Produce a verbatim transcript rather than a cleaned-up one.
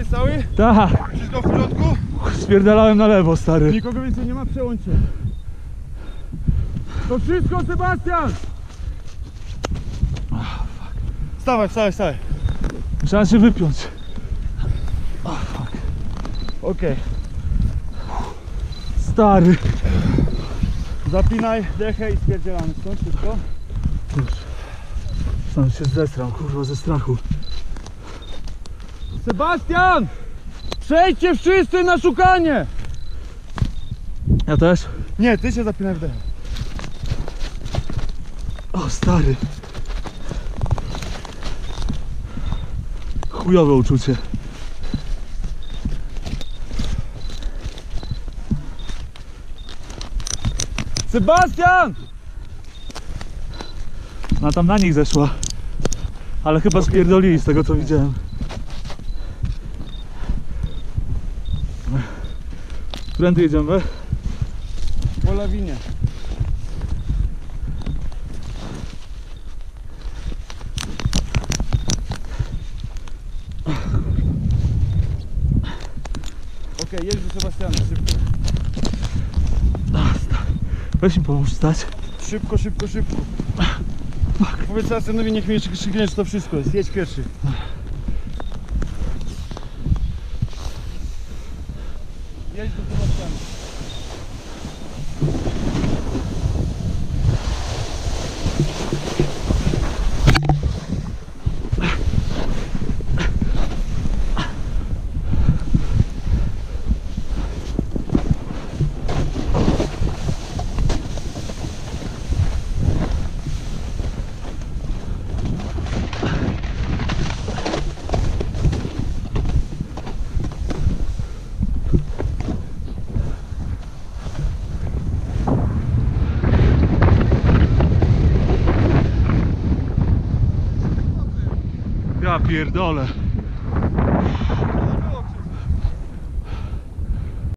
Jesteś cały? Tak. Wszystko w porządku? Spierdalałem na lewo, stary. Nikogo więcej nie ma, przełączcie. To wszystko, Sebastian! Oh, fuck. Wstawaj, wstawaj, wstawaj. Trzeba się wypiąć. Oh, fuck. Okej. Okay. Stary. Zapinaj dechę i spierdzielamy stąd wszystko. Sam się zesrał, kurwa, ze strachu. Sebastian! Przejdźcie wszyscy na szukanie! Ja też? Nie, ty się zapinaj w dechę. O, stary. Chujowe uczucie. Sebastian! Ona tam na nich zeszła. Ale chyba spierdolili z tego, co widziałem. Prędy jedziemy? Po lawinie. Okej, jedź do Sebastiana, szybko. Weź mi pomóż wstać. Szybko, szybko, szybko. Fuck. Powiedz Sebastianowi, niech mnie krzyknie, czy to wszystko jest. Jedź pierwszy. Jedź do Sebastiana. Ja pierdolę.